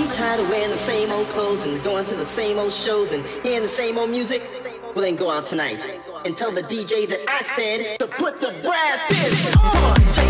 You tired of wearing the same old clothes and going to the same old shows and hearing the same old music? Well, then go out tonight and tell the DJ that I said to put the brass on.